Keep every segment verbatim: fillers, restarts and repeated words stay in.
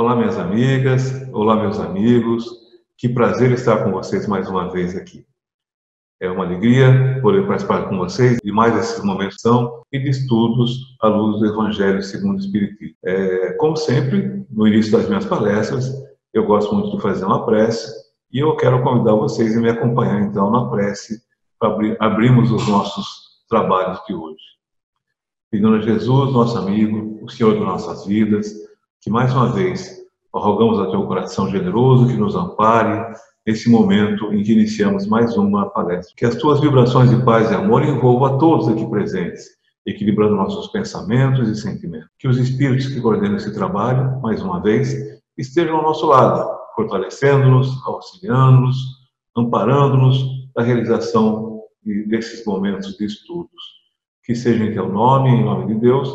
Olá, minhas amigas, olá, meus amigos, que prazer estar com vocês mais uma vez aqui. É uma alegria poder participar com vocês de mais esses momentos e de estudos à luz do Evangelho segundo o Espiritismo. É, como sempre, no início das minhas palestras, eu gosto muito de fazer uma prece e eu quero convidar vocês a me acompanhar então na prece para abrir, abrirmos os nossos trabalhos de hoje. Pedindo a Jesus, nosso amigo, o Senhor de nossas vidas, que mais uma vez rogamos a teu coração generoso que nos ampare nesse momento em que iniciamos mais uma palestra. Que as tuas vibrações de paz e amor envolvam a todos aqui presentes, equilibrando nossos pensamentos e sentimentos. Que os espíritos que coordenam esse trabalho, mais uma vez, estejam ao nosso lado, fortalecendo-nos, auxiliando-nos, amparando-nos na realização desses momentos de estudos. Que seja em teu nome, em nome de Deus,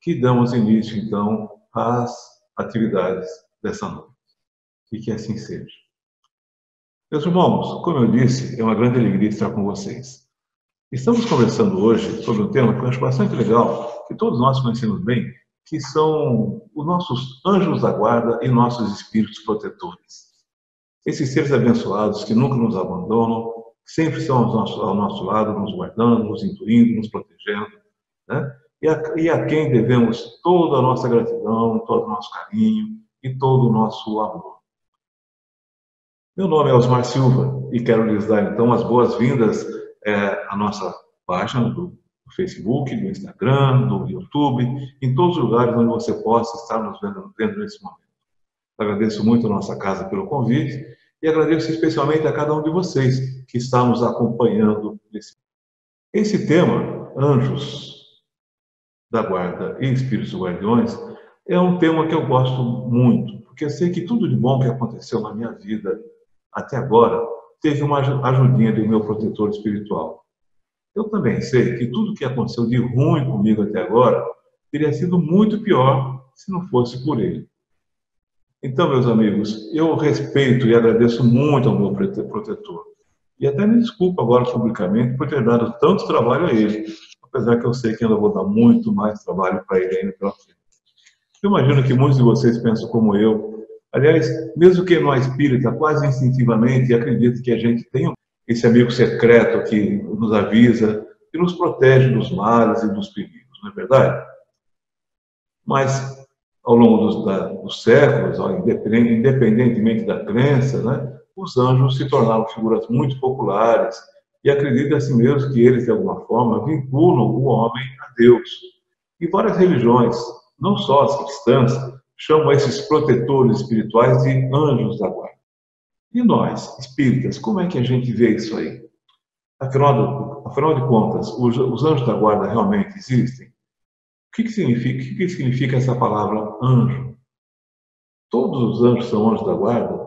que damos início, então, às atividades dessa noite. E que assim seja. Meus irmãos, como eu disse, é uma grande alegria estar com vocês. Estamos conversando hoje sobre um tema que eu acho bastante legal, que todos nós conhecemos bem, que são os nossos anjos da guarda e nossos espíritos protetores. Esses seres abençoados que nunca nos abandonam, sempre estão ao nosso, ao nosso lado, nos guardando, nos intuindo, nos protegendo, né? E, a, e a quem devemos toda a nossa gratidão, todo o nosso carinho e todo o nosso amor. Meu nome é Osmar Silva e quero lhes dar, então, as boas-vindas é, à nossa página do Facebook, do Instagram, do YouTube, em todos os lugares onde você possa estar nos vendo dentro desse momento. Agradeço muito a nossa casa pelo convite e agradeço especialmente a cada um de vocês que está nos acompanhando nesse. Esse tema, anjos da guarda e espíritos guardiões, é um tema que eu gosto muito, porque eu sei que tudo de bom que aconteceu na minha vida até agora, teve uma ajudinha do meu protetor espiritual. Eu também sei que tudo que aconteceu de ruim comigo até agora, teria sido muito pior se não fosse por ele. Então, meus amigos, eu respeito e agradeço muito ao meu protetor. E até me desculpo agora publicamente por ter dado tanto trabalho a ele, apesar que eu sei que ainda vou dar muito mais trabalho para ele ainda pela frente. Eu imagino que muitos de vocês pensam como eu. Aliás, mesmo que não é espírita, quase instintivamente acredito que a gente tem esse amigo secreto que nos avisa e nos protege dos males e dos perigos, não é verdade? Mas, ao longo dos, da, dos séculos, independentemente da crença, né, os anjos se tornaram figuras muito populares e acredito assim mesmo que eles, de alguma forma, vinculam o homem a Deus. E várias religiões, não só as cristãs, chamam esses protetores espirituais de anjos da guarda. E nós, espíritas, como é que a gente vê isso aí? Afinal, afinal de contas, os, os anjos da guarda realmente existem? O que, que, significa, que, que significa essa palavra anjo? Todos os anjos são anjos da guarda?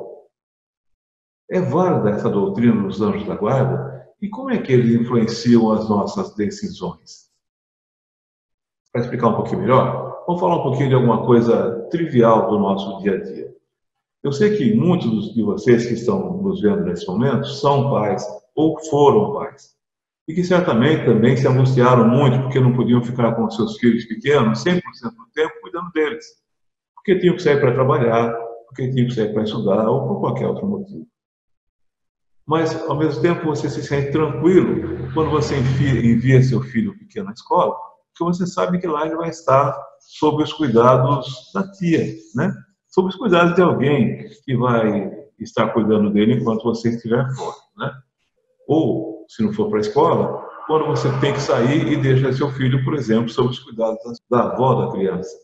É válida essa doutrina dos anjos da guarda? E como é que eles influenciam as nossas decisões? Para explicar um pouquinho melhor, vamos falar um pouquinho de alguma coisa trivial do nosso dia a dia. Eu sei que muitos de vocês que estão nos vendo nesse momento são pais ou foram pais. E que certamente também se angustiaram muito porque não podiam ficar com seus filhos pequenos cem por cento do tempo cuidando deles. Porque tinham que sair para trabalhar, porque tinham que sair para estudar ou por qualquer outro motivo. Mas, ao mesmo tempo, você se sente tranquilo quando você envia seu filho pequeno à escola, porque você sabe que lá ele vai estar sob os cuidados da tia, né? Sob os cuidados de alguém que vai estar cuidando dele enquanto você estiver fora, né? Ou, se não for para a escola, quando você tem que sair e deixa seu filho, por exemplo, sob os cuidados da avó da criança.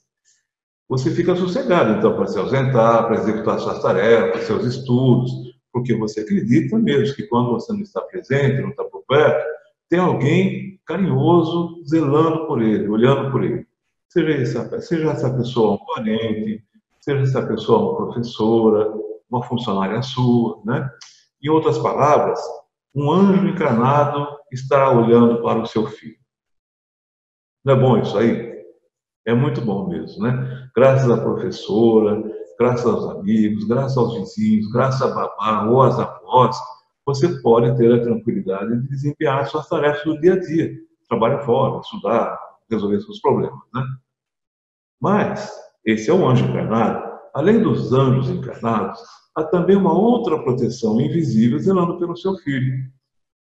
Você fica sossegado, então, para se ausentar, para executar suas tarefas, seus estudos, porque você acredita mesmo que quando você não está presente, não está por perto, tem alguém carinhoso zelando por ele, olhando por ele. Seja essa, seja essa pessoa um parente, seja essa pessoa uma professora, uma funcionária sua, né? Em outras palavras, um anjo encarnado estará olhando para o seu filho. Não é bom isso aí? É muito bom mesmo, né? Graças à professora, graças aos amigos, graças aos vizinhos, graças a babá ou às avós, você pode ter a tranquilidade de desempenhar suas tarefas do dia a dia. Trabalhar fora, estudar, resolver seus problemas, né? Mas, esse é o anjo encarnado além dos anjos encarnados, há também uma outra proteção invisível zelando pelo seu filho.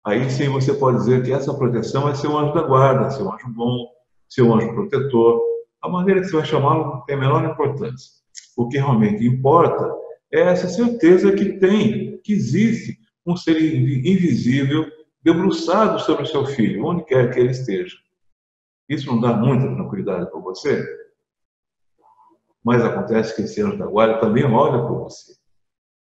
Aí sim você pode dizer que essa proteção é seu anjo da guarda, seu anjo bom, seu anjo protetor. A maneira que você vai chamá-lo não tem a menor importância. O que realmente importa é essa certeza que tem, que existe um ser invisível debruçado sobre o seu filho, onde quer que ele esteja. Isso não dá muita tranquilidade para você? Mas acontece que esse anjo da guarda também olha para você.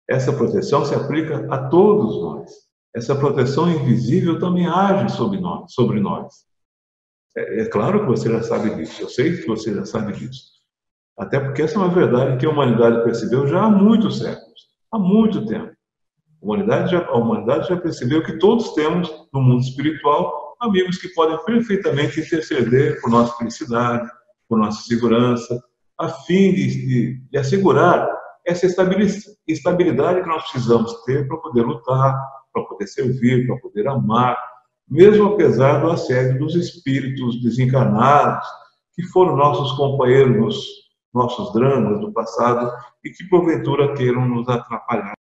Essa proteção se aplica a todos nós. Essa proteção invisível também age sobre nós. Sobre nós. É, é claro que você já sabe disso, eu sei que você já sabe disso. Até porque essa é uma verdade que a humanidade percebeu já há muitos séculos, há muito tempo. A humanidade já, a humanidade já percebeu que todos temos, no mundo espiritual, amigos que podem perfeitamente interceder por nossa felicidade, por nossa segurança, a fim de, de, de assegurar essa estabilidade que nós precisamos ter para poder lutar, para poder servir, para poder amar, mesmo apesar do assédio dos espíritos desencarnados, que foram nossos companheiros, nossos dramas do passado e que porventura queiram nos atrapalhar.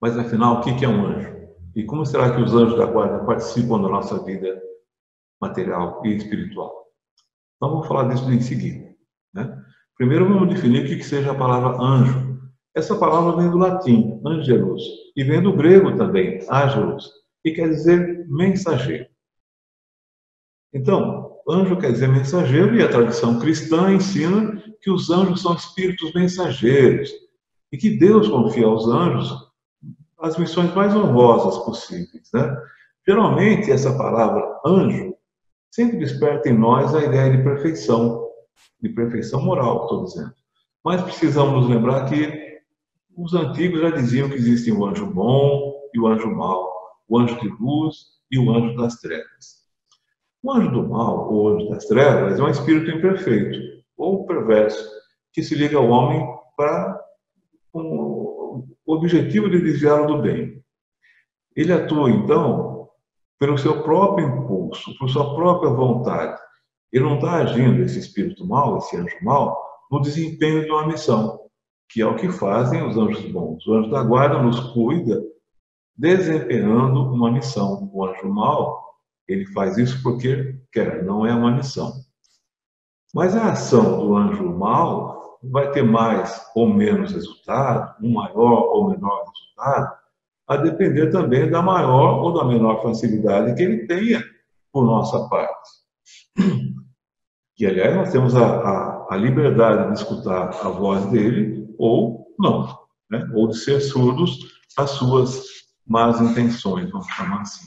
Mas afinal, o que é um anjo? E como será que os anjos da guarda participam da nossa vida material e espiritual? Então vamos falar disso em seguida, né? Primeiro vamos definir o que seja a palavra anjo. Essa palavra vem do latim, angelus, e vem do grego também, angelus, e quer dizer mensageiro. Então, anjo quer dizer mensageiro, e a tradição cristã ensina que os anjos são espíritos mensageiros, e que Deus confia aos anjos as missões mais honrosas possíveis, né? Geralmente, essa palavra anjo sempre desperta em nós a ideia de perfeição, de perfeição moral, estou dizendo. Mas precisamos lembrar que os antigos já diziam que existem o anjo bom e o anjo mau, o anjo de luz e o anjo das trevas. O anjo do mal, ou o anjo das trevas, é um espírito imperfeito, ou perverso, que se liga ao homem para o objetivo de desviá-lo do bem. Ele atua, então, pelo seu próprio impulso, por sua própria vontade. Ele não está agindo, esse espírito mau, esse anjo mau, no desempenho de uma missão, que é o que fazem os anjos bons. O anjo da guarda nos cuida desempenhando uma missão. O anjo mau, ele faz isso porque quer, não é uma missão. Mas a ação do anjo mau vai ter mais ou menos resultado, um maior ou menor resultado, a depender também da maior ou da menor facilidade que ele tenha por nossa parte. E, aliás, nós temos a, a, a liberdade de escutar a voz dele, ou não, né? Ou de ser surdos às suas más intenções, vamos chamar assim.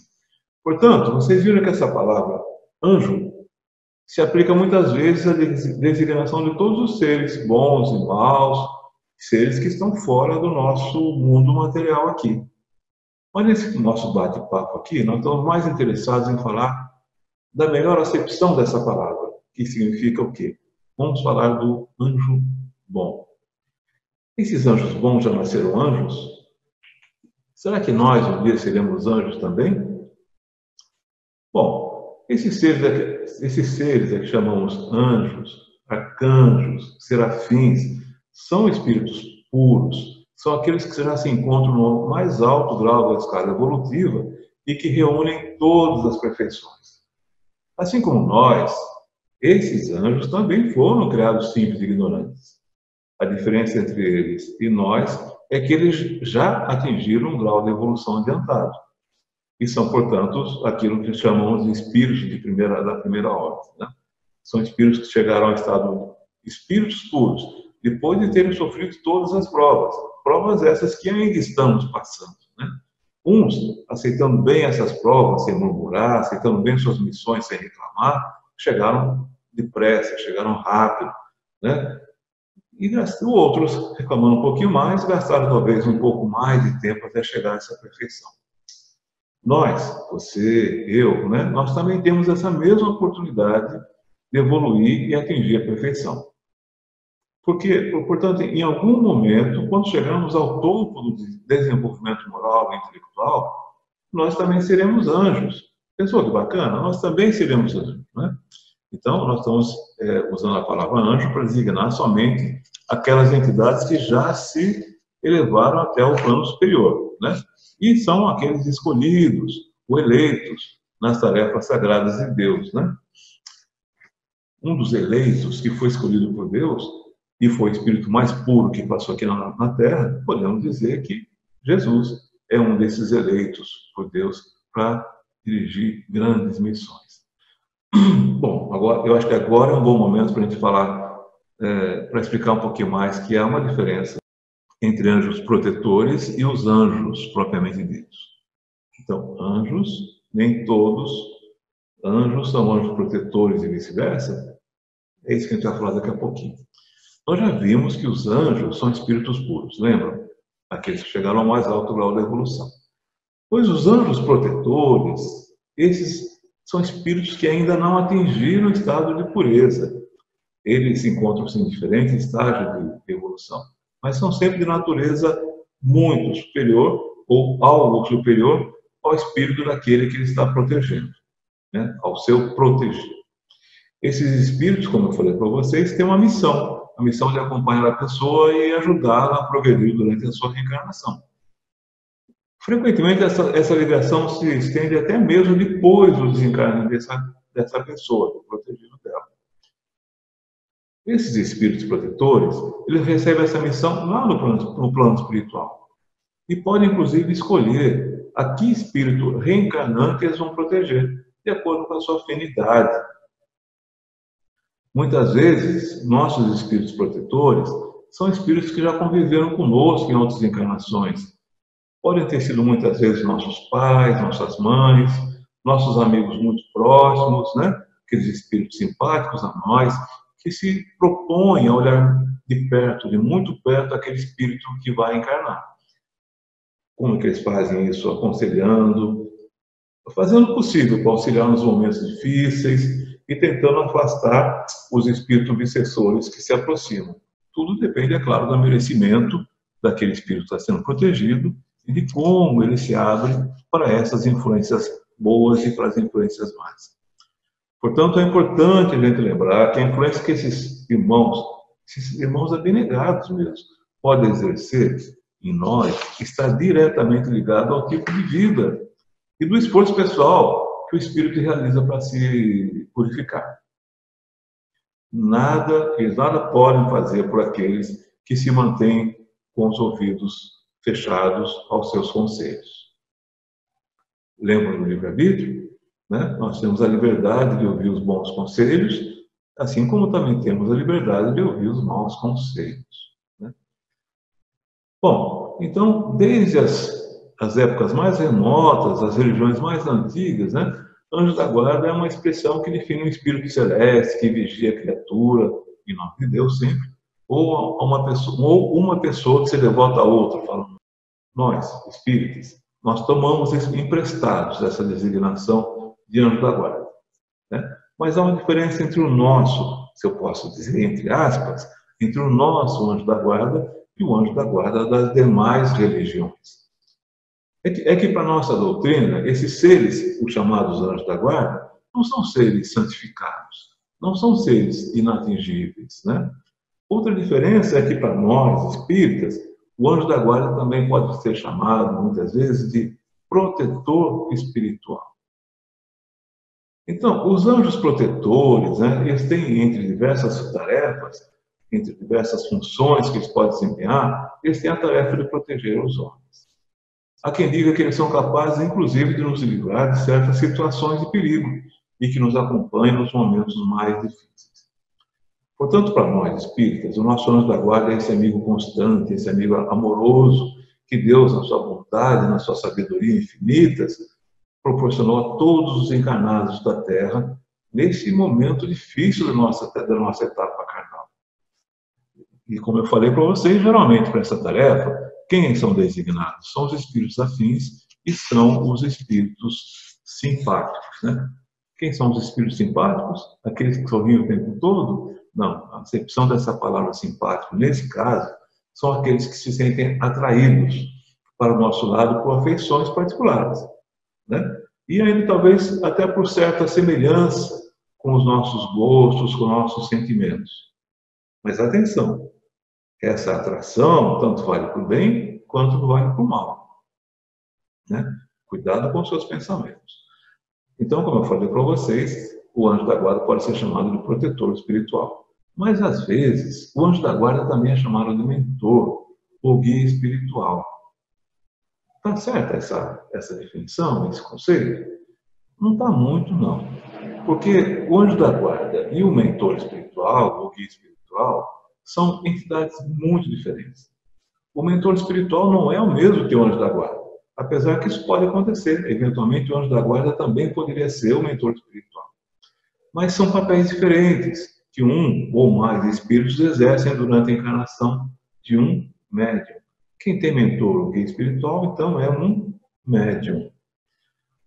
Portanto, vocês viram que essa palavra anjo se aplica muitas vezes à designação de todos os seres bons e maus, seres que estão fora do nosso mundo material aqui. Mas nesse nosso bate-papo aqui, nós estamos mais interessados em falar da melhor acepção dessa palavra, que significa o quê? Vamos falar do anjo bom. Esses anjos bons já nasceram anjos? Será que nós um dia seremos anjos também? Bom, esses seres, aqui, esses seres aqui que chamamos anjos, arcanjos, serafins, são espíritos puros, são aqueles que já se encontram no mais alto grau da escala evolutiva e que reúnem todas as perfeições. Assim como nós, esses anjos também foram criados simples e ignorantes. A diferença entre eles e nós é que eles já atingiram um grau de evolução adiantado e são, portanto, aquilo que chamamos de espíritos de primeira, da primeira ordem, né? São espíritos que chegaram ao estado de espíritos puros, depois de terem sofrido todas as provas, provas essas que ainda estamos passando, né? Uns aceitando bem essas provas, sem murmurar, aceitando bem suas missões, sem reclamar, chegaram depressa, chegaram rápido, né? E outros, reclamando um pouquinho mais, gastaram talvez um pouco mais de tempo até chegar a essa perfeição. Nós, você, eu, né? Nós também temos essa mesma oportunidade de evoluir e atingir a perfeição. Porque, portanto, em algum momento, quando chegarmos ao topo do desenvolvimento moral e intelectual, nós também seremos anjos. Pessoal, que bacana, nós também seremos anjos, né? Então, nós estamos é, usando a palavra anjo para designar somente aquelas entidades que já se elevaram até o plano superior, né? E são aqueles escolhidos, ou eleitos, nas tarefas sagradas de Deus, né? Um dos eleitos que foi escolhido por Deus, e foi o espírito mais puro que passou aqui na, na Terra, podemos dizer que Jesus é um desses eleitos por Deus para dirigir grandes missões. Bom, agora, eu acho que agora é um bom momento para a gente falar, é, para explicar um pouquinho mais que há uma diferença entre anjos protetores e os anjos propriamente ditos. Então, anjos, nem todos anjos são anjos protetores e vice-versa. É isso que a gente vai falar daqui a pouquinho. Nós já vimos que os anjos são espíritos puros, lembram? Aqueles que chegaram ao mais alto grau da evolução. Pois os anjos protetores, esses são espíritos que ainda não atingiram o estado de pureza. Eles encontram-se em diferentes estágios de evolução, mas são sempre de natureza muito superior, ou algo superior, ao espírito daquele que ele está protegendo, né? Ao seu protegido. Esses espíritos, como eu falei para vocês, têm uma missão. A missão de acompanhar a pessoa e ajudá-la a progredir durante a sua reencarnação. Frequentemente, essa, essa ligação se estende até mesmo depois do desencarne dessa, dessa pessoa, do protegido dela. Esses espíritos protetores, eles recebem essa missão lá no plano, no plano espiritual. E podem, inclusive, escolher a que espírito reencarnante eles vão proteger, de acordo com a sua afinidade. Muitas vezes, nossos espíritos protetores são espíritos que já conviveram conosco em outras encarnações. Podem ter sido muitas vezes nossos pais, nossas mães, nossos amigos muito próximos, né? Aqueles espíritos simpáticos a nós, que se propõem a olhar de perto, de muito perto, aquele espírito que vai encarnar. Como que eles fazem isso? Aconselhando, fazendo o possível para auxiliar nos momentos difíceis, e tentando afastar os espíritos obsessores que se aproximam. Tudo depende, é claro, do merecimento daquele espírito que está sendo protegido e de como ele se abre para essas influências boas e para as influências más. Portanto, é importante a gente lembrar que a influência que esses irmãos, esses irmãos abnegados mesmo, podem exercer em nós, está diretamente ligado ao tipo de vida e do esforço pessoal que o espírito realiza para se purificar. Nada, eles nada podem fazer por aqueles que se mantêm com os ouvidos fechados aos seus conselhos. Lembra do livre-arbítrio? Né? Nós temos a liberdade de ouvir os bons conselhos, assim como também temos a liberdade de ouvir os maus conselhos, né? Bom, então, desde as As épocas mais remotas, as religiões mais antigas, né? Anjo da guarda é uma expressão que define um espírito celeste que vigia a criatura, em nome de Deus sempre, ou uma pessoa, ou uma pessoa que se devota a outra, falando. Nós, espíritos, nós tomamos emprestados essa designação de anjo da guarda, né? Mas há uma diferença entre o nosso, se eu posso dizer, entre aspas, entre o nosso anjo da guarda e o anjo da guarda das demais religiões. É que, é que para nossa doutrina, esses seres, os chamados anjos da guarda, não são seres santificados, não são seres inatingíveis, né? Outra diferença é que para nós, espíritas, o anjo da guarda também pode ser chamado, muitas vezes, de protetor espiritual. Então, os anjos protetores, né, eles têm, entre diversas tarefas, entre diversas funções que eles podem desempenhar, eles têm a tarefa de proteger os homens. Há quem diga que eles são capazes, inclusive, de nos livrar de certas situações de perigo e que nos acompanham nos momentos mais difíceis. Portanto, para nós, espíritas, o nosso anjo da guarda é esse amigo constante, esse amigo amoroso, que Deus, na sua bondade, na sua sabedoria infinitas, proporcionou a todos os encarnados da Terra nesse momento difícil da nossa, da nossa etapa carnal. E, como eu falei para vocês, geralmente, para essa tarefa, quem são designados? São os espíritos afins e são os espíritos simpáticos, né? Quem são os espíritos simpáticos? Aqueles que sorriam o tempo todo? Não, a acepção dessa palavra simpático, nesse caso, são aqueles que se sentem atraídos para o nosso lado por afeições particulares, né? E ainda talvez até por certa semelhança com os nossos gostos, com os nossos sentimentos. Mas atenção, essa atração tanto vale para o bem quanto vale para o mal, né? Cuidado com os seus pensamentos. Então, como eu falei para vocês, o anjo da guarda pode ser chamado de protetor espiritual. Mas, às vezes, o anjo da guarda também é chamado de mentor ou guia espiritual. Está certa essa, essa definição, esse conceito? Não está muito, não. Porque o anjo da guarda e o mentor espiritual, ou guia espiritual, são entidades muito diferentes. O mentor espiritual não é o mesmo que o anjo da guarda. Apesar que isso pode acontecer. Eventualmente, o anjo da guarda também poderia ser o mentor espiritual. Mas são papéis diferentes que um ou mais espíritos exercem durante a encarnação de um médium. Quem tem mentor ou guia espiritual, então, é um médium.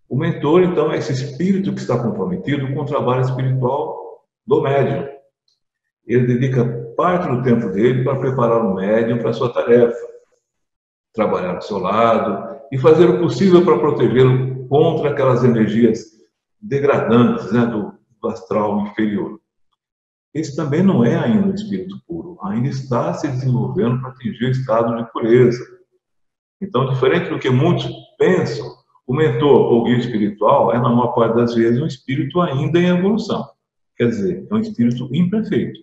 O mentor, então, é esse espírito que está comprometido com o trabalho espiritual do médium. Ele dedica parte do tempo dele para preparar o médium para a sua tarefa, trabalhar ao seu lado e fazer o possível para protegê-lo contra aquelas energias degradantes, né, do, do astral inferior. Esse também não é ainda um espírito puro, ainda está se desenvolvendo para atingir o estado de pureza. Então, diferente do que muitos pensam, o mentor ou guia espiritual é, na maior parte das vezes, um espírito ainda em evolução. Quer dizer, é um espírito imperfeito,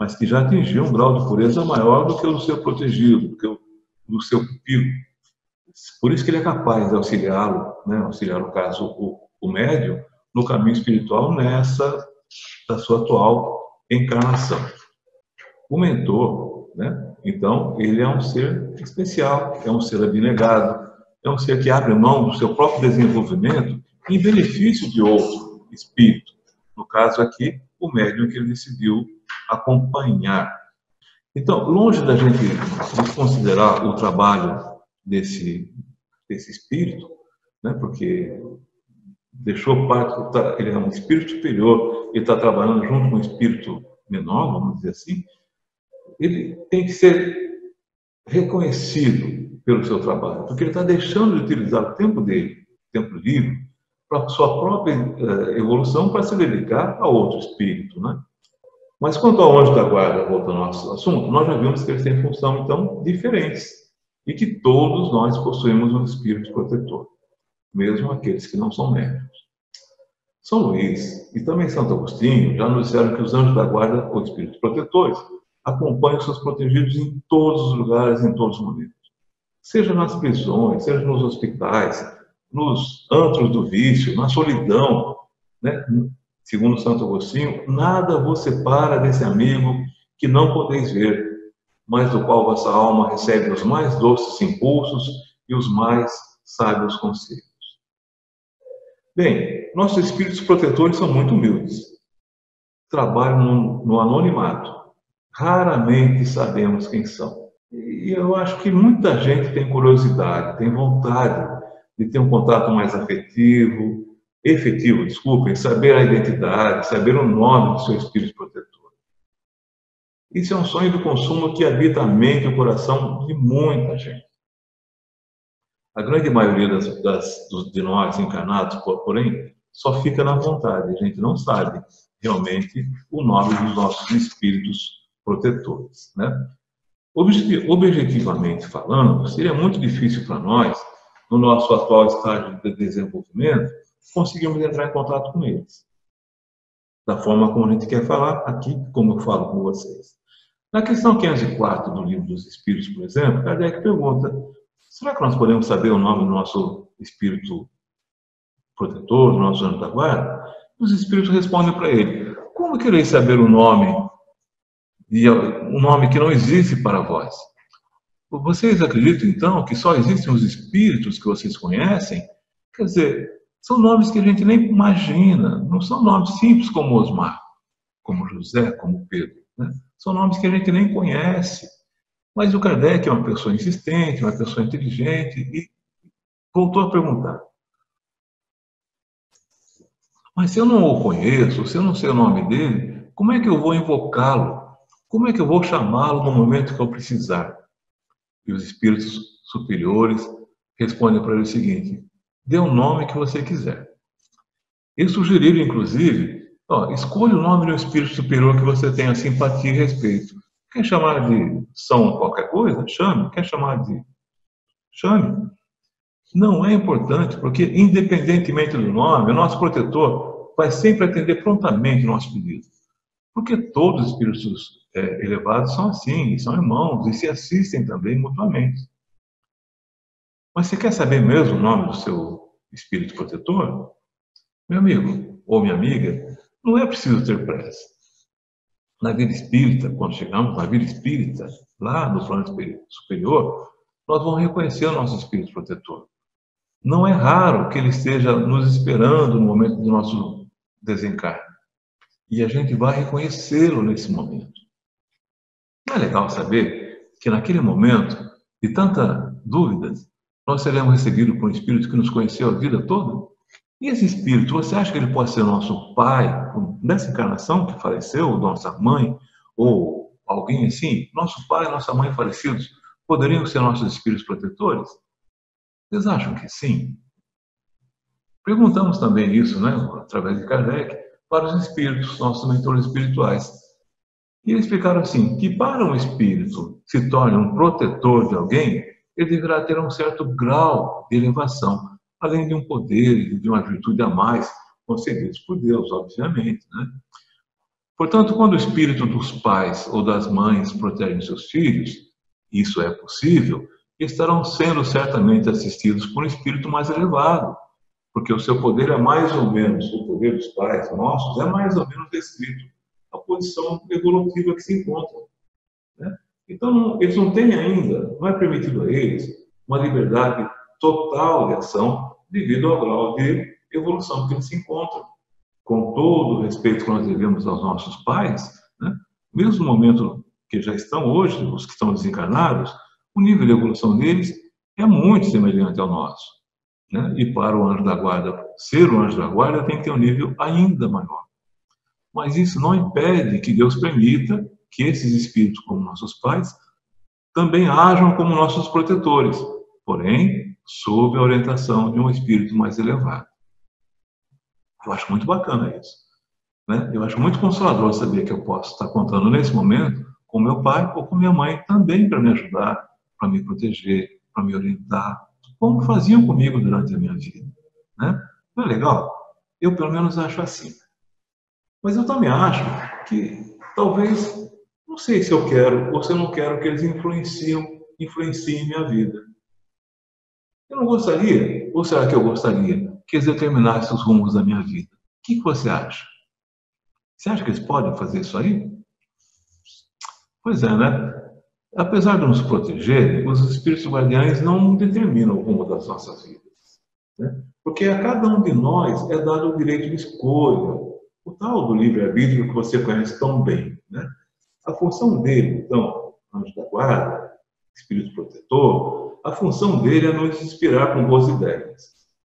mas que já atingiu um grau de pureza maior do que o do seu protegido, do que o do seu pupilo. Por isso que ele é capaz de auxiliá-lo, né, auxiliar, no caso, o, o médium, no caminho espiritual nessa, da sua atual encarnação. O mentor, né, então, ele é um ser especial, é um ser abnegado, é um ser que abre mão do seu próprio desenvolvimento em benefício de outro espírito. No caso aqui, o médium que ele decidiu acompanhar. Então, longe da gente desconsiderar o trabalho Desse, desse espírito, né? Porque deixou parte, ele é um espírito superior, ele está trabalhando junto com um espírito menor, vamos dizer assim, ele tem que ser reconhecido pelo seu trabalho, porque ele está deixando de utilizar o tempo dele, o tempo livre, para a sua própria evolução, para se dedicar a outro espírito, né? Mas quanto ao anjo da guarda, voltando ao nosso assunto, nós já vimos que eles têm função, então, diferentes, e que todos nós possuímos um espírito protetor, mesmo aqueles que não são médiuns. São Luís e também Santo Agostinho já nos disseram que os anjos da guarda, ou espíritos protetores, acompanham seus protegidos em todos os lugares, em todos os momentos. Seja nas prisões, seja nos hospitais, nos antros do vício, na solidão, né? Segundo Santo Agostinho, nada vos separa desse amigo que não podeis ver, mas do qual vossa alma recebe os mais doces impulsos e os mais sábios conselhos. Bem, nossos espíritos protetores são muito humildes. Trabalham no, no anonimato. Raramente sabemos quem são. E eu acho que muita gente tem curiosidade, tem vontade de ter um contato mais afetivo, efetivo, desculpem, saber a identidade, saber o nome do seu espírito protetor. Isso é um sonho de consumo que habita a mente e o coração de muita gente. A grande maioria das, das, de nós encarnados, porém, só fica na vontade. A gente não sabe realmente o nome dos nossos espíritos protetores, né? Objetivamente falando, seria muito difícil para nós, no nosso atual estágio de desenvolvimento, conseguirmos entrar em contato com eles, da forma como a gente quer falar aqui, como eu falo com vocês. Na questão quinhentos e quatro do Livro dos Espíritos, por exemplo, Kardec pergunta, será que nós podemos saber o nome do nosso espírito protetor, do nosso anjo da guarda? Os espíritos respondem para ele, como quereis saber o nome, e um nome que não existe para vós? Vocês acreditam, então, que só existem os espíritos que vocês conhecem? Quer dizer, são nomes que a gente nem imagina, não são nomes simples como Osmar, como José, como Pedro, né? São nomes que a gente nem conhece. Mas o Kardec é uma pessoa insistente, uma pessoa inteligente, e voltou a perguntar. Mas se eu não o conheço, se eu não sei o nome dele, como é que eu vou invocá-lo? Como é que eu vou chamá-lo no momento que eu precisar? E os espíritos superiores respondem para ele o seguinte, dê o nome que você quiser. Eles sugeriram, inclusive, Ó, escolha o nome de um espírito superior que você tenha simpatia e respeito. Quer chamar de São qualquer coisa? Chame. Quer chamar de... Chame. Não é importante, porque independentemente do nome, o nosso protetor vai sempre atender prontamente o nosso pedido. Porque todos os espíritos é, elevados são assim, são irmãos, e se assistem também mutuamente. Mas você quer saber mesmo o nome do seu espírito protetor? Meu amigo ou minha amiga, não é preciso ter pressa. Na vida espírita, quando chegamos na vida espírita, lá no plano superior, nós vamos reconhecer o nosso espírito protetor. Não é raro que ele esteja nos esperando no momento do nosso desencarne. E a gente vai reconhecê-lo nesse momento. Não é legal saber que naquele momento de tanta dúvida, nós seremos recebidos por um espírito que nos conheceu a vida toda? E esse espírito, você acha que ele pode ser nosso pai nessa encarnação que faleceu, nossa mãe, ou alguém assim? Nosso pai, nossa mãe falecidos poderiam ser nossos espíritos protetores? Vocês acham que sim? Perguntamos também isso, né, através de Kardec, para os espíritos, nossos mentores espirituais. E eles explicaram assim, que para um espírito se torne um protetor de alguém, ele deverá ter um certo grau de elevação, além de um poder, de uma virtude a mais, concedidos por Deus, obviamente, né? Portanto, quando o espírito dos pais ou das mães protegem seus filhos, isso é possível, estarão sendo certamente assistidos por um espírito mais elevado, porque o seu poder é mais ou menos, o poder dos pais nossos é mais ou menos descrito a posição evolutiva que se encontram, né? Então, eles não têm ainda, não é permitido a eles uma liberdade total de ação devido ao grau de evolução que eles se encontram. Com todo o respeito que nós devemos aos nossos pais, né? Mesmo no momento que já estão hoje, os que estão desencarnados, o nível de evolução deles é muito semelhante ao nosso, né? E para o anjo da guarda, ser o anjo da guarda tem que ter um nível ainda maior. Mas isso não impede que Deus permita que esses espíritos, como nossos pais, também ajam como nossos protetores, porém, sob a orientação de um espírito mais elevado. Eu acho muito bacana isso, né? Eu acho muito consolador saber que eu posso estar contando nesse momento com meu pai ou com minha mãe também para me ajudar, para me proteger, para me orientar, como faziam comigo durante a minha vida, né? Não é legal? Eu, pelo menos, acho assim. Mas eu também acho que, talvez, não sei se eu quero ou se eu não quero que eles influenciem, influenciem minha vida. Eu não gostaria, ou será que eu gostaria, que eles determinassem os rumos da minha vida? O que você acha? Você acha que eles podem fazer isso aí? Pois é, né? Apesar de nos protegerem, os espíritos guardiães não determinam o rumo das nossas vidas, né? Porque a cada um de nós é dado o direito de escolha, o tal do livre-arbítrio que você conhece tão bem, né? A função dele, então, anjo da guarda, espírito protetor, a função dele é nos inspirar com boas ideias,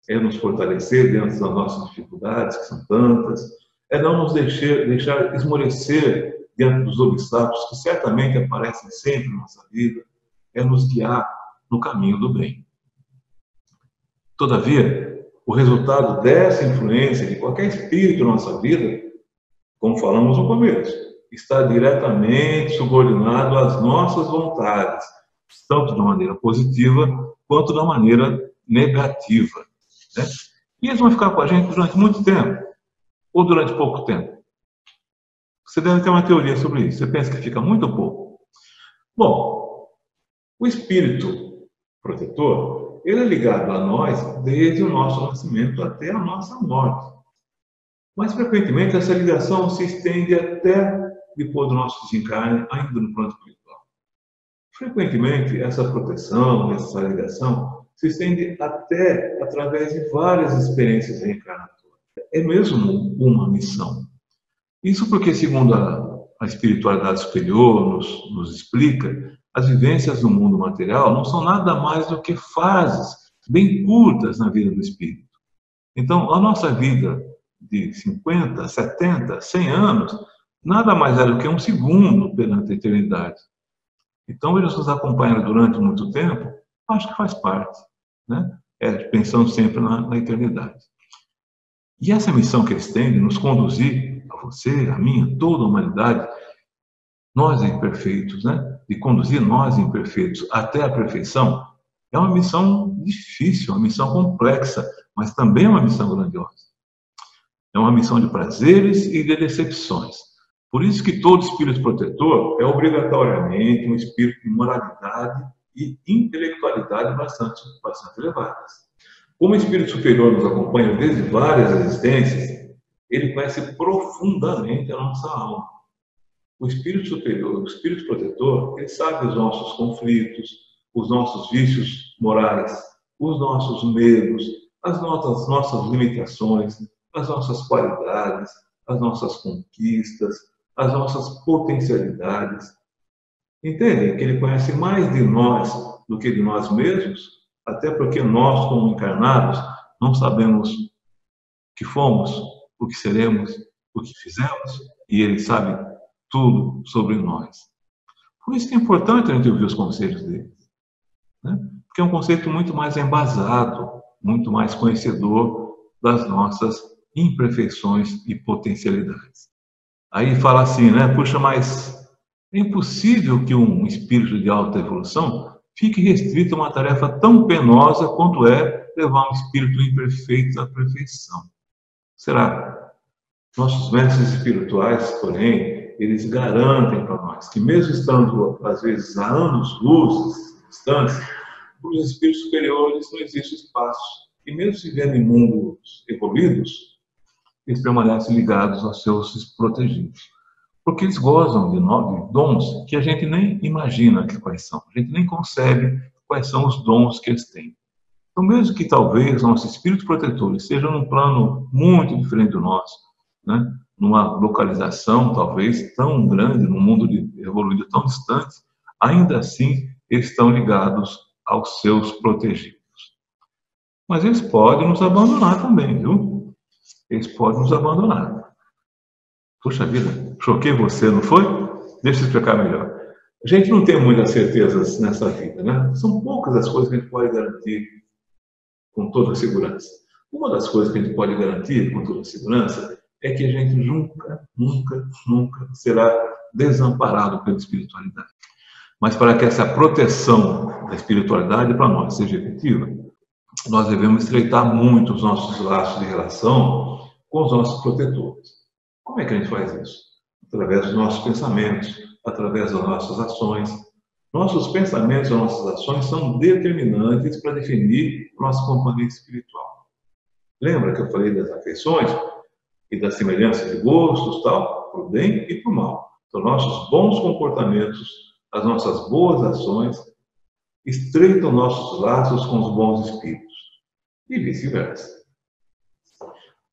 é nos fortalecer dentro das nossas dificuldades, que são tantas, é não nos deixar, deixar esmorecer diante dos obstáculos que certamente aparecem sempre na nossa vida, é nos guiar no caminho do bem. Todavia, o resultado dessa influência de qualquer espírito na nossa vida, como falamos no começo, está diretamente subordinado às nossas vontades, tanto da maneira positiva quanto da maneira negativa, né? E eles vão ficar com a gente durante muito tempo, ou durante pouco tempo. Você deve ter uma teoria sobre isso, você pensa que fica muito ou pouco? Bom, o espírito protetor, ele é ligado a nós desde o nosso nascimento até a nossa morte. Mas, frequentemente, essa ligação se estende até depois do nosso desencarne, ainda no plano espiritual. Frequentemente, essa proteção, essa ligação, se estende até através de várias experiências reencarnatórias. É mesmo uma missão. Isso porque, segundo a, a espiritualidade superior nos, nos explica, as vivências do mundo material não são nada mais do que fases bem curtas na vida do espírito. Então, a nossa vida de cinquenta, setenta, cem anos, nada mais é do que um segundo perante a eternidade. Então, eles nos acompanham durante muito tempo, acho que faz parte, né? É, pensando sempre na, na eternidade. E essa missão que eles têm de nos conduzir a você, a mim, a toda a humanidade, nós imperfeitos, né? De conduzir nós imperfeitos até a perfeição, é uma missão difícil, uma missão complexa, mas também é uma missão grandiosa. É uma missão de prazeres e de decepções. Por isso que todo espírito protetor é obrigatoriamente um espírito de moralidade e intelectualidade bastante, bastante elevadas. Como o espírito superior nos acompanha desde várias existências, ele conhece profundamente a nossa alma. O espírito superior, o espírito protetor, ele sabe os nossos conflitos, os nossos vícios morais, os nossos medos, as nossas, nossas limitações, as nossas qualidades, as nossas conquistas, as nossas potencialidades. Entendem que ele conhece mais de nós do que de nós mesmos? Até porque nós, como encarnados, não sabemos o que fomos, o que seremos, o que fizemos, e ele sabe tudo sobre nós. Por isso que é importante a gente ouvir os conselhos dele, né? Porque é um conceito muito mais embasado, muito mais conhecedor das nossas imperfeições e potencialidades. Aí fala assim, né? Puxa, mas é impossível que um espírito de alta evolução fique restrito a uma tarefa tão penosa quanto é levar um espírito imperfeito à perfeição. Será? Nossos mestres espirituais, porém, eles garantem para nós que, mesmo estando, às vezes, a anos-luzes de distância, para os espíritos superiores não existe espaço. E mesmo se vivendo em mundos evoluídos, eles permanecem ligados aos seus protegidos. Porque eles gozam de, de dons que a gente nem imagina quais são. A gente nem concebe quais são os dons que eles têm. Então, mesmo que talvez nossos espíritos protetores sejam num plano muito diferente do nosso, né? Numa localização talvez tão grande, num mundo evoluído tão distante, ainda assim eles estão ligados aos seus protegidos. Mas eles podem nos abandonar também, viu? Eles podem nos abandonar. Puxa vida, choquei você, não foi? Deixa eu explicar melhor. A gente não tem muitas certezas nessa vida, né? São poucas as coisas que a gente pode garantir com toda segurança. Uma das coisas que a gente pode garantir com toda segurança é que a gente nunca, nunca, nunca será desamparado pela espiritualidade. Mas para que essa proteção da espiritualidade para nós seja efetiva, nós devemos estreitar muito os nossos laços de relação com os nossos protetores. Como é que a gente faz isso? Através dos nossos pensamentos, através das nossas ações. Nossos pensamentos e nossas ações são determinantes para definir o nosso companheiro espiritual. Lembra que eu falei das afeições e da semelhança de gostos, tal, para o bem e para o mal? Então, nossos bons comportamentos, as nossas boas ações, estreitam nossos laços com os bons espíritos, e vice-versa.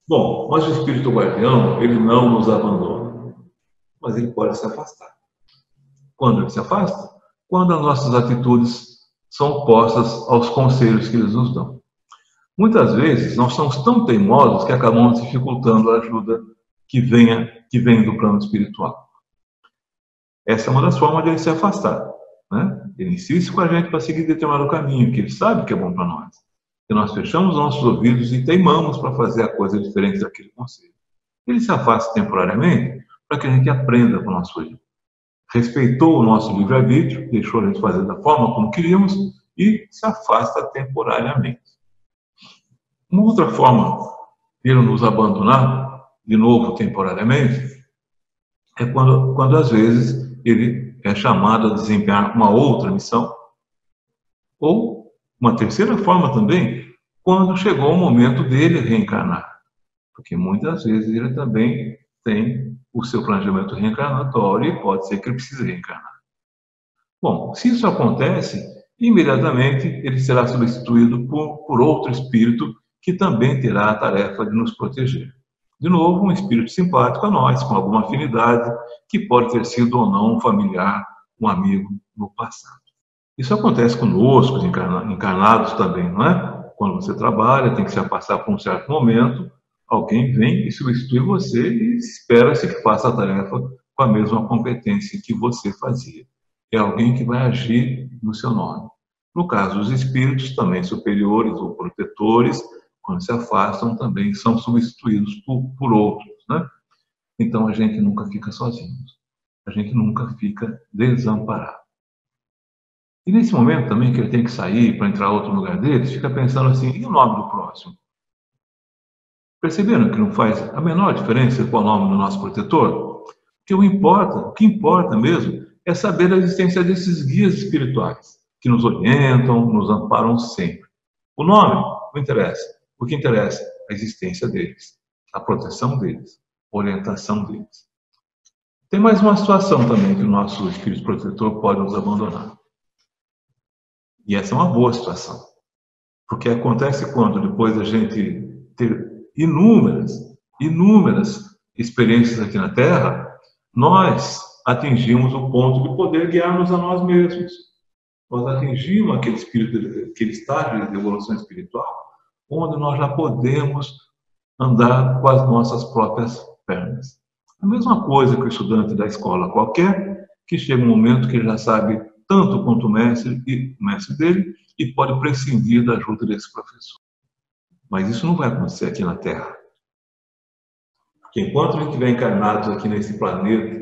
Bom, mas o espírito guardião, ele não nos abandona, mas ele pode se afastar. Quando ele se afasta? Quando as nossas atitudes são opostas aos conselhos que eles nos dão. Muitas vezes nós somos tão teimosos que acabamos dificultando a ajuda que, venha, que vem do plano espiritual. Essa é uma das formas de ele se afastar, né? Ele insiste com a gente para seguir determinado caminho, que ele sabe que é bom para nós. E nós fechamos nossos ouvidos e teimamos para fazer a coisa diferente daquele conselho. Ele se afasta temporariamente para que a gente aprenda com o nosso erro. Respeitou o nosso livre-arbítrio, deixou a gente fazer da forma como queríamos e se afasta temporariamente. Uma outra forma de ele nos abandonar, de novo temporariamente, é quando, quando às vezes ele é chamado a desempenhar uma outra missão. Ou uma terceira forma também, quando chegou o momento dele reencarnar. Porque muitas vezes ele também tem o seu planejamento reencarnatório e pode ser que ele precise reencarnar. Bom, se isso acontece, imediatamente ele será substituído por, por outro espírito que também terá a tarefa de nos proteger. De novo, um espírito simpático a nós, com alguma afinidade, que pode ter sido ou não um familiar, um amigo no passado. Isso acontece conosco, os encarnados também, não é? Quando você trabalha, tem que se afastar por um certo momento, alguém vem e substitui você e espera-se que faça a tarefa com a mesma competência que você fazia. É alguém que vai agir no seu nome. No caso dos espíritos, também superiores ou protetores, quando se afastam, também são substituídos por, por outros, né? Então, a gente nunca fica sozinho. A gente nunca fica desamparado. E nesse momento também que ele tem que sair para entrar em outro lugar dele, fica pensando assim, e o nome do próximo? Perceberam que não faz a menor diferença qual o nome do nosso protetor? Porque o, importa, o que importa mesmo é saber a existência desses guias espirituais, que nos orientam, nos amparam sempre. O nome não interessa. O que interessa é a existência deles, a proteção deles, a orientação deles. Tem mais uma situação também que o nosso espírito protetor pode nos abandonar. E essa é uma boa situação. Porque acontece quando, depois da gente ter inúmeras, inúmeras experiências aqui na Terra, nós atingimos o ponto de poder guiarmos a nós mesmos. Nós atingimos aquele espírito, aquele estágio de evolução espiritual, onde nós já podemos andar com as nossas próprias pernas. A mesma coisa que o estudante da escola qualquer, que chega um momento que ele já sabe tanto quanto o mestre e o mestre dele, e pode prescindir da ajuda desse professor. Mas isso não vai acontecer aqui na Terra. Porque enquanto a gente estiver encarnados aqui nesse planeta,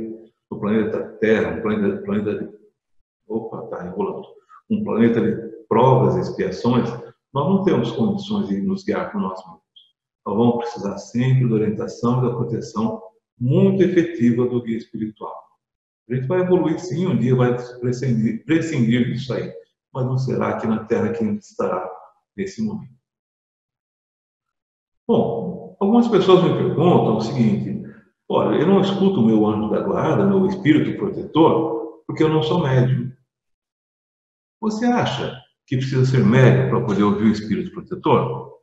no planeta Terra, um planeta, planeta de... Opa, está enrolando. Um planeta de provas e expiações, nós não temos condições de nos guiar por nós mesmos. Nós vamos precisar sempre da orientação e da proteção muito efetiva do guia espiritual. A gente vai evoluir sim, um dia vai prescindir, prescindir disso aí, mas não será aqui na Terra que a gente estará nesse momento. Bom, algumas pessoas me perguntam o seguinte, olha, eu não escuto o meu anjo da guarda, meu espírito protetor, porque eu não sou médium. Você acha que precisa ser médium para poder ouvir o espírito protetor?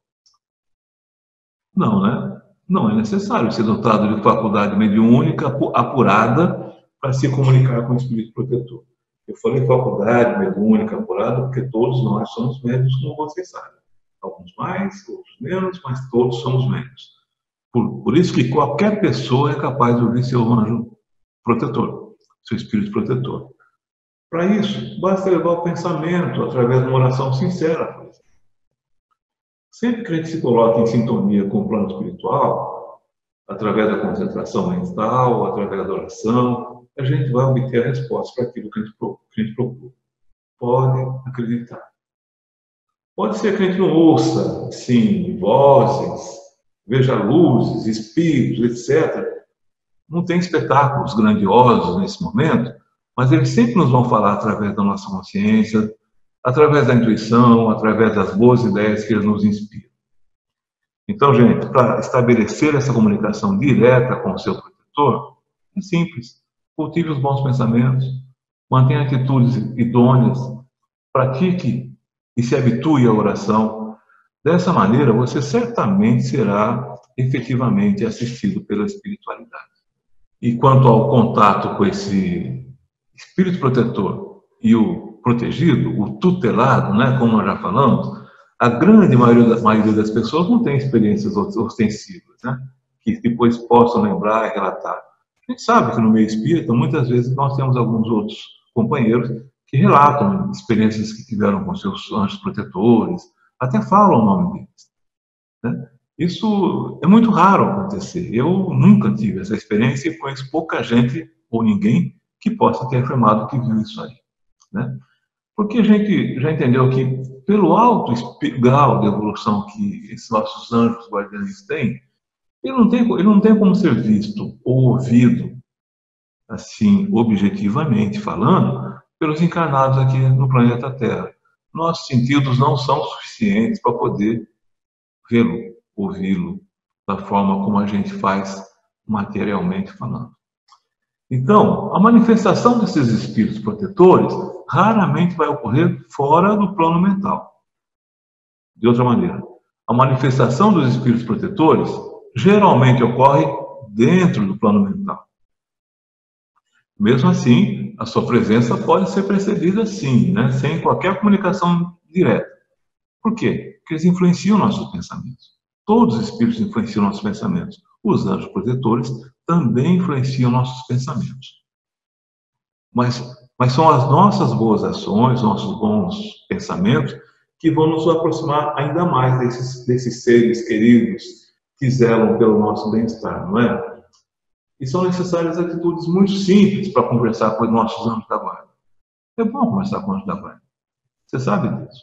Não, né? Não é necessário ser dotado de faculdade mediúnica apurada para se comunicar com o espírito protetor. Eu falei faculdade mediúnica apurada porque todos nós somos médiuns, como vocês sabem. Alguns mais, outros menos, mas todos somos médiuns. Por, por isso que qualquer pessoa é capaz de ouvir seu anjo protetor, seu espírito protetor. Para isso, basta levar o pensamento através de uma oração sincera. Sempre que a gente se coloca em sintonia com o plano espiritual, através da concentração mental, através da oração, a gente vai obter a resposta para aquilo que a gente procura. Pode acreditar. Pode ser que a gente não ouça, sim, vozes, veja luzes, espíritos, etcétera. Não tem espetáculos grandiosos nesse momento, mas eles sempre nos vão falar através da nossa consciência, através da intuição, através das boas ideias que eles nos inspiram. Então, gente, para estabelecer essa comunicação direta com o seu protetor, é simples. Cultive os bons pensamentos, mantenha atitudes idôneas, pratique e se habitue à oração. Dessa maneira, você certamente será efetivamente assistido pela espiritualidade. E quanto ao contato com esse espírito protetor e o protegido, o tutelado, né, como nós já falamos, a grande maioria das, maioria das pessoas não tem experiências ostensivas, né, que depois possam lembrar e relatar. A gente sabe que no meio espírita, muitas vezes, nós temos alguns outros companheiros que relatam experiências que tiveram com seus anjos protetores, até falam o nome deles, né? Isso é muito raro acontecer. Eu nunca tive essa experiência e conheço pouca gente ou ninguém que possa ter afirmado que viu isso aí, né? Porque a gente já entendeu que, pelo alto grau de evolução que esses nossos anjos guardiães têm, ele não tem, ele não tem como ser visto ou ouvido, assim, objetivamente falando, pelos encarnados aqui no planeta Terra. Nossos sentidos não são suficientes para poder vê-lo, ouvi-lo, da forma como a gente faz materialmente falando. Então, a manifestação desses espíritos protetores raramente vai ocorrer fora do plano mental. De outra maneira, a manifestação dos espíritos protetores geralmente ocorre dentro do plano mental. Mesmo assim, a sua presença pode ser precedida sim, né? Sem qualquer comunicação direta. Por quê? Porque eles influenciam nossos pensamentos. Todos os espíritos influenciam nossos pensamentos. Os anjos protetores também influenciam nossos pensamentos. Mas, mas são as nossas boas ações, nossos bons pensamentos, que vão nos aproximar ainda mais desses, desses seres queridos que zelam pelo nosso bem-estar, não é? E são necessárias atitudes muito simples para conversar com os nossos anjos da guarda. É bom conversar com os anjos da guarda. Você sabe disso.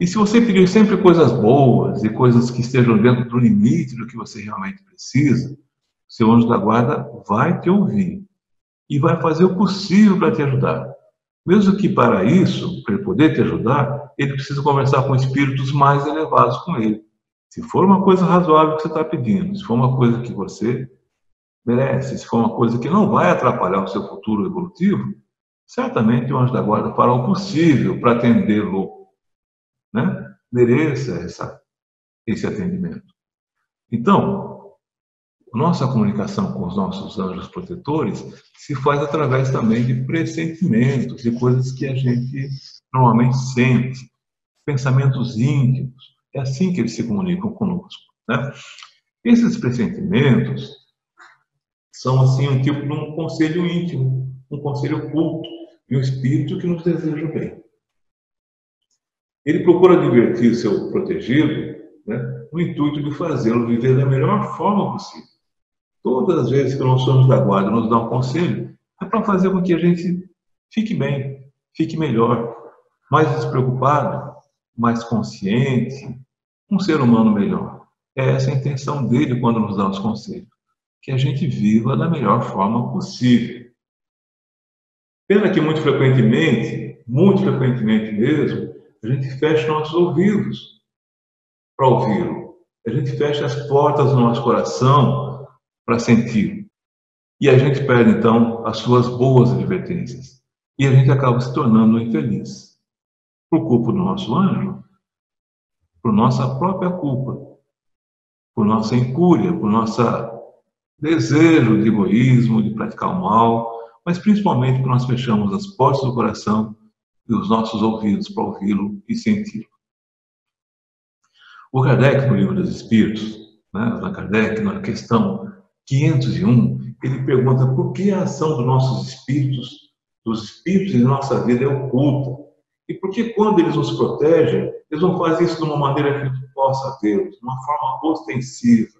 E se você pedir sempre coisas boas e coisas que estejam dentro do limite do que você realmente precisa, seu anjo da guarda vai te ouvir e vai fazer o possível para te ajudar. Mesmo que para isso, para ele poder te ajudar, ele precisa conversar com espíritos mais elevados com ele. Se for uma coisa razoável que você está pedindo, se for uma coisa que você merece, se for uma coisa que não vai atrapalhar o seu futuro evolutivo, certamente o anjo da guarda fará o possível para atendê-lo, né? Mereça essa, esse atendimento. Então, nossa comunicação com os nossos anjos protetores se faz através também de pressentimentos, de coisas que a gente normalmente sente, pensamentos íntimos. É assim que eles se comunicam conosco, né? Esses pressentimentos são assim um tipo de um conselho íntimo, um conselho oculto e um espírito que nos deseja o bem. Ele procura divertir seu protegido, né, no intuito de fazê-lo viver da melhor forma possível. Todas as vezes que nós somos da guarda nos dá um conselho, é para fazer com que a gente fique bem, fique melhor, mais despreocupado, mais consciente, um ser humano melhor. É essa a intenção dele quando nos dá os conselhos, que a gente viva da melhor forma possível. Pena que muito frequentemente, muito frequentemente mesmo, a gente fecha nossos ouvidos para ouvi-lo. A gente fecha as portas do nosso coração para sentir. E a gente perde, então, as suas boas advertências. E a gente acaba se tornando infeliz. Por culpa do nosso anjo, por nossa própria culpa, por nossa incúria, por nosso desejo de egoísmo, de praticar o mal, mas principalmente que nós fechamos as portas do coração e os nossos ouvidos para ouvi-lo e senti-lo. O Kardec, no Livro dos Espíritos, né, Alan Kardec, na questão quinhentos e um, ele pergunta por que a ação dos nossos espíritos, dos espíritos em nossa vida é oculta, e por que quando eles nos protegem, eles não fazem isso de uma maneira que a gente possa vê-los, de uma forma ostensiva.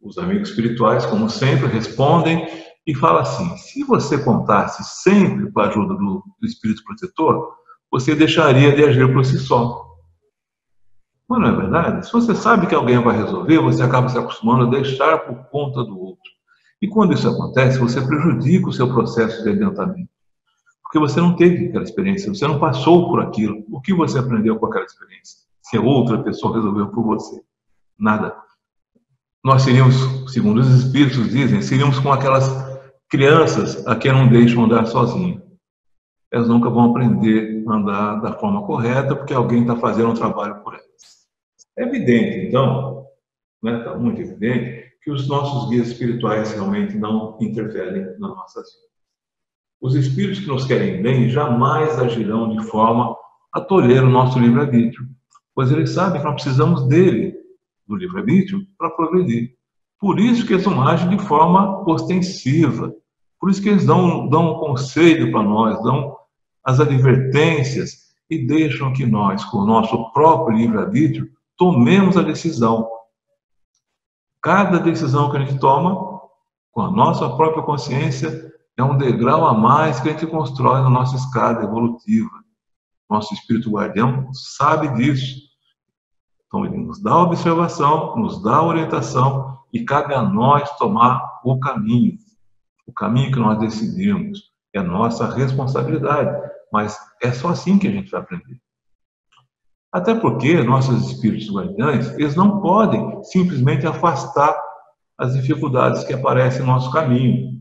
Os amigos espirituais, como sempre, respondem e fala assim: se você contasse sempre com a ajuda do, do Espírito Protetor, você deixaria de agir por si só. Mas não é verdade? Se você sabe que alguém vai resolver, você acaba se acostumando a deixar por conta do outro. E quando isso acontece, você prejudica o seu processo de adiantamento. Porque você não teve aquela experiência, você não passou por aquilo. O que você aprendeu com aquela experiência? Se a outra pessoa resolveu por você? Nada. Nós seríamos, segundo os Espíritos dizem, seríamos com aquelas crianças a quem não deixam andar sozinhas. Elas nunca vão aprender a andar da forma correta porque alguém está fazendo um trabalho por elas. É evidente, então, né, está muito evidente, que os nossos guias espirituais realmente não interferem na nossa vida. Os espíritos que nos querem bem jamais agirão de forma a tolher o nosso livre-arbítrio, pois eles sabem que nós precisamos dele, do livre-arbítrio, para progredir. Por isso que eles não agem de forma ostensiva. Por isso que eles dão, dão um conselho para nós, dão as advertências e deixam que nós, com o nosso próprio livre-arbítrio, tomemos a decisão. Cada decisão que a gente toma, com a nossa própria consciência, é um degrau a mais que a gente constrói na nossa escada evolutiva. Nosso espírito guardião sabe disso. Então ele nos dá a observação, nos dá a orientação, e cabe a nós tomar o caminho. O caminho que nós decidimos é nossa responsabilidade, mas é só assim que a gente vai aprender. Até porque nossos espíritos guardiães, eles não podem simplesmente afastar as dificuldades que aparecem no nosso caminho.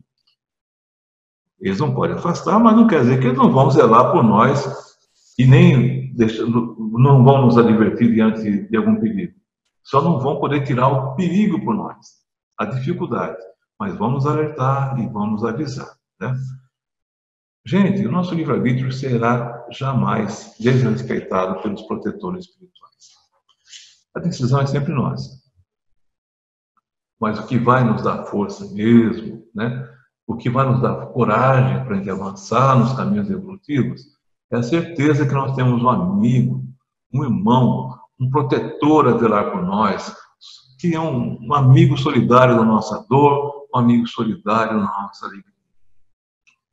Eles não podem afastar, mas não quer dizer que eles não vão zelar por nós e nem deixar, não vão nos advertir diante de algum perigo. Só não vão poder tirar o perigo por nós, a dificuldade, mas vamos alertar e vamos avisar, né? Gente, o nosso livre-arbítrio será jamais desrespeitado pelos protetores espirituais. A decisão é sempre nossa. Mas o que vai nos dar força mesmo, né? O que vai nos dar coragem para a gente avançar nos caminhos evolutivos é a certeza que nós temos um amigo, um irmão, um protetor a velar por nós, que é um, um amigo solidário da nossa dor, um amigo solidário da nossa alegria.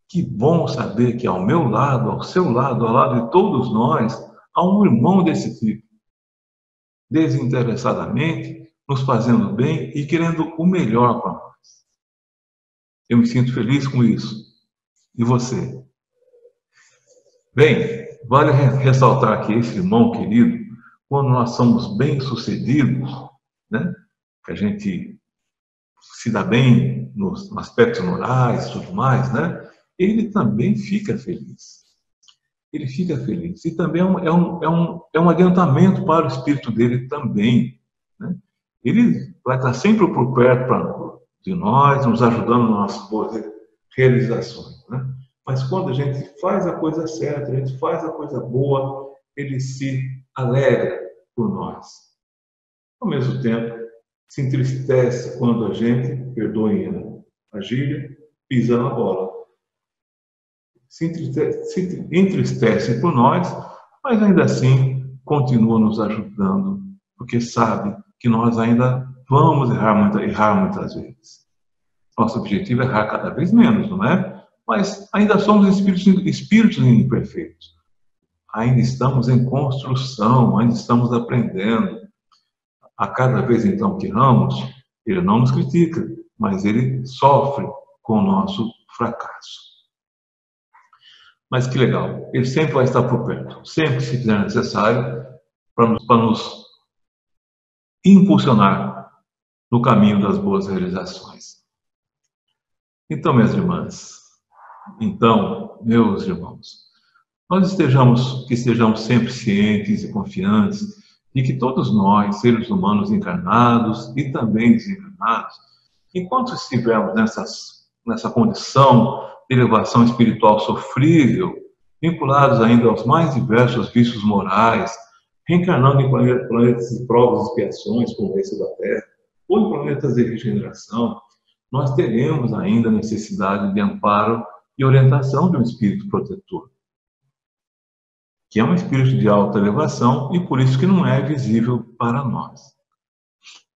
Que bom saber que ao meu lado, ao seu lado, ao lado de todos nós, há um irmão desse tipo, desinteressadamente, nos fazendo bem e querendo o melhor para nós. Eu me sinto feliz com isso. E você? Bem, vale ressaltar que esse irmão querido, quando nós somos bem-sucedidos, né, que a gente se dá bem nos aspectos morais e tudo mais, né, ele também fica feliz. Ele fica feliz. E também é um, é um, é um, é um adiantamento para o espírito dele também, né? Ele vai estar sempre por perto para de nós, nos ajudando nas nossas boas realizações, né? Mas quando a gente faz a coisa certa, a gente faz a coisa boa, ele se alegra por nós. Ao mesmo tempo, se entristece quando a gente, perdoem a gíria, pisa na bola. Se entristece, se entristece por nós, mas ainda assim continua nos ajudando, porque sabe que nós ainda vamos errar, muita, errar muitas vezes. Nosso objetivo é errar cada vez menos, não é? Mas ainda somos espíritos, espíritos imperfeitos. Ainda estamos em construção, ainda estamos aprendendo. A cada vez, então, que erramos, ele não nos critica, mas ele sofre com o nosso fracasso. Mas que legal, ele sempre vai estar por perto, sempre que se fizer necessário, para nos, para nos impulsionar no caminho das boas realizações. Então, minhas irmãs, então, meus irmãos, nós estejamos, que estejamos sempre cientes e confiantes de que todos nós, seres humanos encarnados e também desencarnados, enquanto estivermos nessas, nessa condição de elevação espiritual sofrível, vinculados ainda aos mais diversos vícios morais, reencarnando em planetas de provas e expiações como esse da Terra, ou em planetas de regeneração, nós teremos ainda necessidade de amparo e orientação de um espírito protetor, que é um espírito de alta elevação e por isso que não é visível para nós.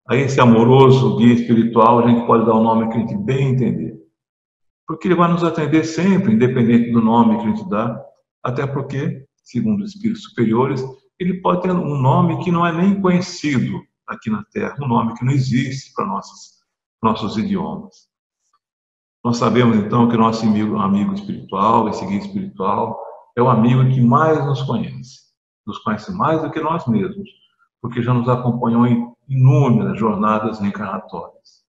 A esse amoroso guia espiritual a gente pode dar o nome que a gente bem entender, porque ele vai nos atender sempre, independente do nome que a gente dá, até porque, segundo os espíritos superiores, ele pode ter um nome que não é nem conhecido aqui na Terra, um nome que não existe para nossos, nossos idiomas. Nós sabemos, então, que nosso amigo, amigo espiritual, esse guia espiritual, é o amigo que mais nos conhece, nos conhece mais do que nós mesmos, porque já nos acompanhou em inúmeras jornadas reencarnatórias.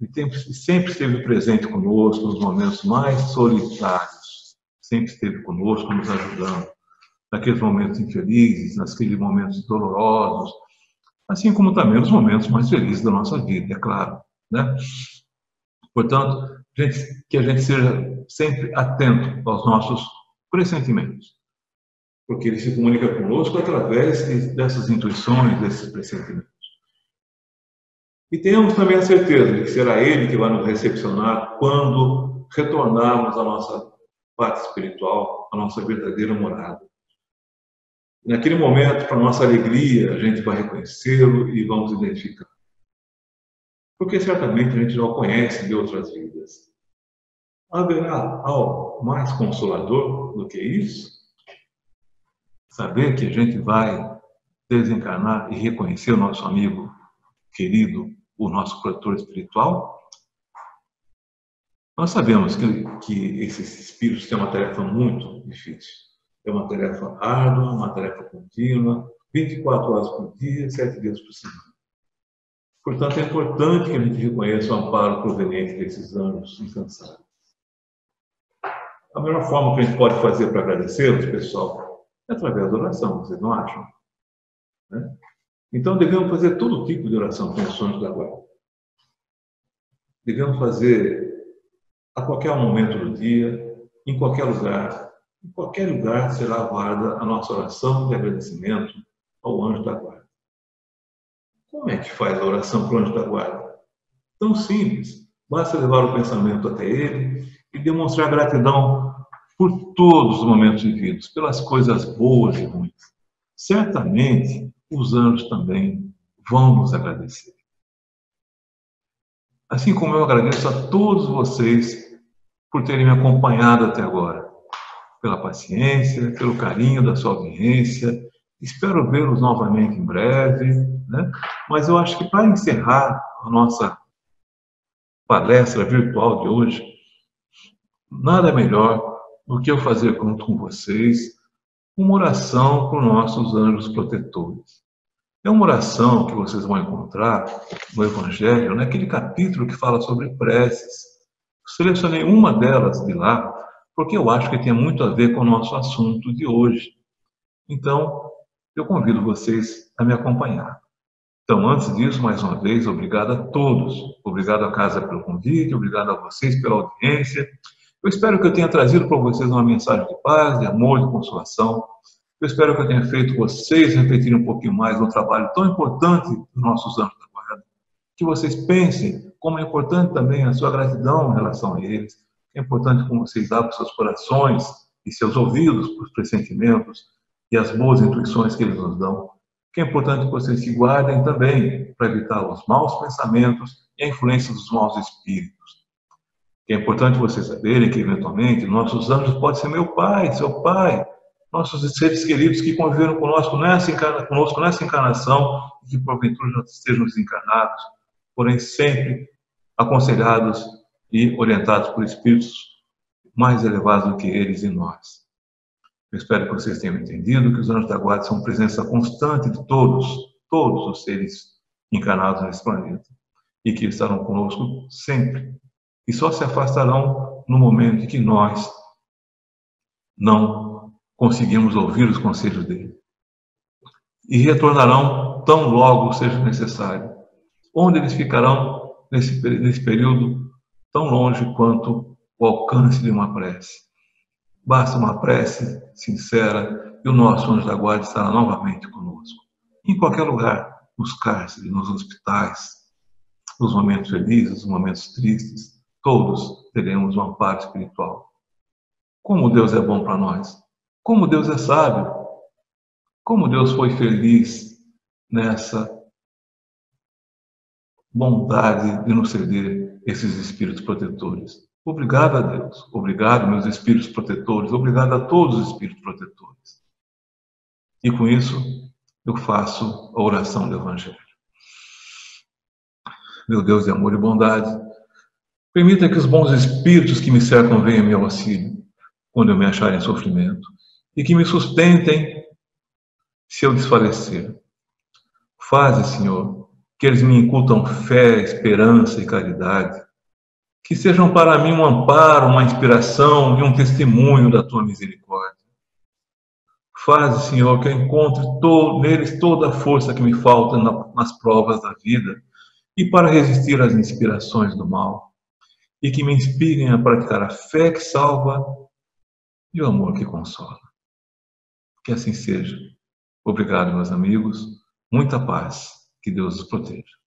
E tem, sempre esteve presente conosco nos momentos mais solitários, sempre esteve conosco nos ajudando, naqueles momentos infelizes, naqueles momentos dolorosos, assim como também os momentos mais felizes da nossa vida, é claro, né? Portanto, gente, que a gente seja sempre atento aos nossos pressentimentos, porque ele se comunica conosco através dessas intuições, desses pressentimentos. E tenhamos também a certeza de que será ele que vai nos recepcionar quando retornarmos à nossa parte espiritual, à nossa verdadeira morada. Naquele momento, para nossa alegria, a gente vai reconhecê-lo e vamos identificar. Porque certamente a gente já o conhece de outras vidas. Haverá algo mais consolador do que isso? Saber que a gente vai desencarnar e reconhecer o nosso amigo querido, o nosso protetor espiritual? Nós sabemos que, que esses espíritos têm uma tarefa muito difícil. É uma tarefa árdua, uma tarefa contínua, vinte e quatro horas por dia, sete dias por semana. Portanto, é importante que a gente reconheça o amparo proveniente desses anjos incansáveis. A melhor forma que a gente pode fazer para agradecê-los, pessoal, é através da oração, vocês não acham? Né? Então, devemos fazer todo tipo de oração com os anjos da guarda. Devemos fazer a qualquer momento do dia, em qualquer lugar. Em qualquer lugar será guarda a nossa oração de agradecimento ao anjo da guarda. Como é que faz a oração para o anjo da guarda? Tão simples. Basta levar o pensamento até ele e demonstrar gratidão por todos os momentos vividos, pelas coisas boas e ruins. Certamente, os anjos também vão nos agradecer. Assim como eu agradeço a todos vocês por terem me acompanhado até agora, pela paciência, pelo carinho da sua audiência. Espero vê-los novamente em breve, né? Mas eu acho que para encerrar a nossa palestra virtual de hoje, nada melhor do que eu fazer junto com vocês uma oração por nossos anjos protetores. É uma oração que vocês vão encontrar no Evangelho, naquele capítulo que fala sobre preces. Selecionei uma delas de lá, porque eu acho que tem muito a ver com o nosso assunto de hoje. Então, eu convido vocês a me acompanhar. Então, antes disso, mais uma vez, obrigado a todos. Obrigado à casa pelo convite, obrigado a vocês pela audiência. Eu espero que eu tenha trazido para vocês uma mensagem de paz, de amor, de consolação. Eu espero que eu tenha feito vocês refletirem um pouquinho mais no trabalho tão importante dos nossos anjos da guarda. Que vocês pensem como é importante também a sua gratidão em relação a eles. É importante como vocês abrem seus corações e seus ouvidos para os pressentimentos e as boas intuições que eles nos dão. Que é importante que vocês se guardem também para evitar os maus pensamentos e a influência dos maus espíritos. Que é importante vocês saberem que, eventualmente, nossos anjos podem ser meu pai, seu pai, nossos seres queridos que conviveram conosco nessa, encarna, conosco nessa encarnação e que, porventura, já estejam desencarnados, porém sempre aconselhados e orientados por espíritos mais elevados do que eles e nós. Eu espero que vocês tenham entendido que os anjos da guarda são presença constante de todos, todos os seres encarnados nesse planeta e que estarão conosco sempre e só se afastarão no momento em que nós não conseguimos ouvir os conselhos dele. E retornarão tão logo seja necessário. Onde eles ficarão nesse, nesse período tão longe quanto o alcance de uma prece. Basta uma prece sincera e o nosso anjo da guarda estará novamente conosco. Em qualquer lugar, nos cárceres, nos hospitais, nos momentos felizes, nos momentos tristes, todos teremos um amparo espiritual. Como Deus é bom para nós. Como Deus é sábio, como Deus foi feliz nessa bondade de nos ceder esses espíritos protetores. Obrigado a Deus, obrigado meus espíritos protetores, obrigado a todos os espíritos protetores. E com isso, eu faço a oração do Evangelho. Meu Deus de amor e bondade, permita que os bons espíritos que me cercam venham em meu auxílio, quando eu me achar em sofrimento, e que me sustentem se eu desfalecer. Faze, Senhor, que eles me incutam fé, esperança e caridade, que sejam para mim um amparo, uma inspiração e um testemunho da Tua misericórdia. Faze, Senhor, que eu encontre todo, neles toda a força que me falta na, nas provas da vida e para resistir às inspirações do mal, e que me inspirem a praticar a fé que salva e o amor que consola. Que assim seja. Obrigado, meus amigos. Muita paz. Que Deus os proteja.